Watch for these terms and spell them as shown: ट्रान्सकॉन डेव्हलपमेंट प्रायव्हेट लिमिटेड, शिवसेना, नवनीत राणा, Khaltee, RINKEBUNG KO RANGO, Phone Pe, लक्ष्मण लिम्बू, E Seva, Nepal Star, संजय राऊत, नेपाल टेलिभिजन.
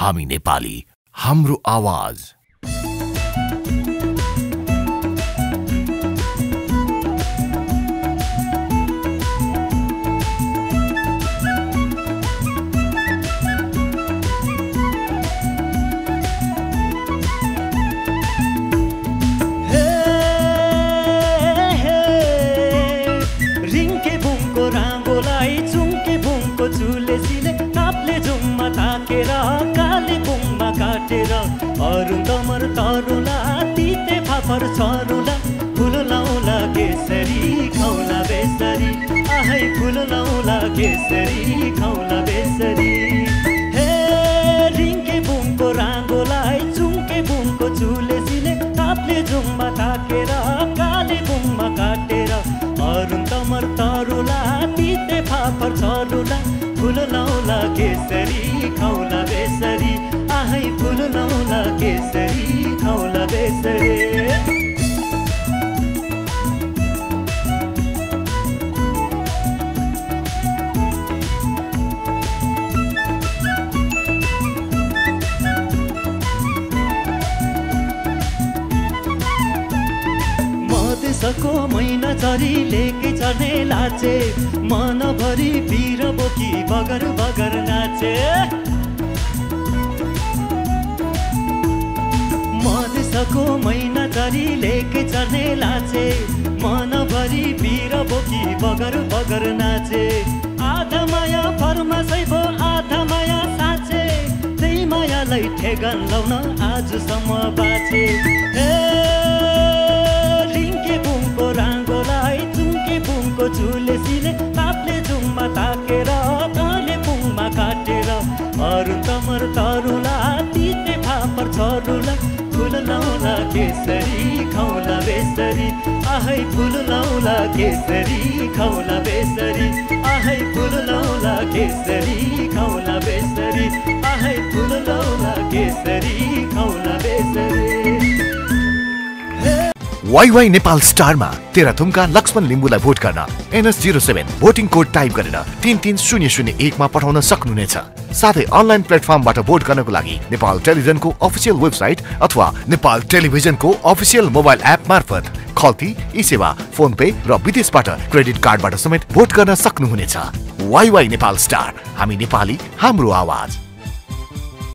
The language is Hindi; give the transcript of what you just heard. हामी नेपाली, हाम्रो आवाज। अरुंदमर तरुला तीते फापर सरुला फूल लौला केसरी खौला बेसरी आहै फूल लौला केसरी खौला बेसरी। हे रिंके बुमको रांगोलाई चुम्के बुमको झुले सिले तापले जुम्मा ताकेर काले बुम्मा काटेर अरुंदमर तरुला तीते फापर सरुला फूल लौला केसरी खौला बेसरी आहै फूल लौला केसरी खौला बेसरी। मधेसको मैना चरी लेके चढ्ने लाचे मनभरि वीर बोकी बगर बगर नाचे। मधेसको मैना चरी लेके चढ्ने लाचे मनभरि वीर बोकी बगर बगर नाचे। आधा माया फर्मासै भो आधा माया साचे त्यही मायालाई ठेगान लाउन आजसम्म बाँचे। झुले सिले तापले जुम्मा ताकेर काले बुम्मा काटेर अरू तमर तरुला तीते फापर छरुला फुल लौला केसरी खौला बेसरी आहै फुल लौला केसरी खौला बेसरी आहै फुल लौला केसरी खौला बेसरी आहै फुल लौला केसरी खौला बेसरी। YY नेपाल स्टार मा तेरा थुम्का लक्ष्मण लिम्बूलाई भोट गर्न NS 07 भोटिङ कोड टाइप गरेर 33001 मा पठाउन सक्नुहुनेछ। साथै अनलाइन प्लेटफर्मबाट भोट गर्नको लागि नेपाल टेलिभिजनको अफिसियल वेबसाइट अथवा नेपाल टेलिभिजनको अफिसियल मोबाइल एप मार्फत खल्ती, ई सेवा, फोन पे र विदेशबाट क्रेडिट कार्डबाट समेत भोट गर्न सक्नुहुनेछ। YY नेपाल स्टार, हामी नेपाली, हाम्रो आवाज।